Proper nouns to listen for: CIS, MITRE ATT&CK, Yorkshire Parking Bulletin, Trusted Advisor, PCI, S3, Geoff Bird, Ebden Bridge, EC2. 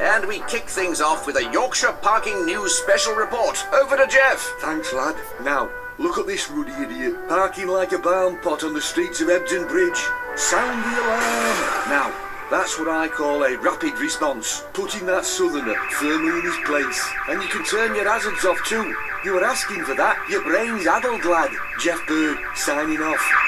And we kick things off with a Yorkshire Parking News special report. Over to Geoff. Thanks, lad. Now, look at this ruddy idiot, parking like a barn pot on the streets of Ebden Bridge. Sound the alarm. Now, that's what I call a rapid response, putting that southerner firmly in his place. And you can turn your hazards off too. You were asking for that. Your brain's addled, lad. Geoff Bird, signing off.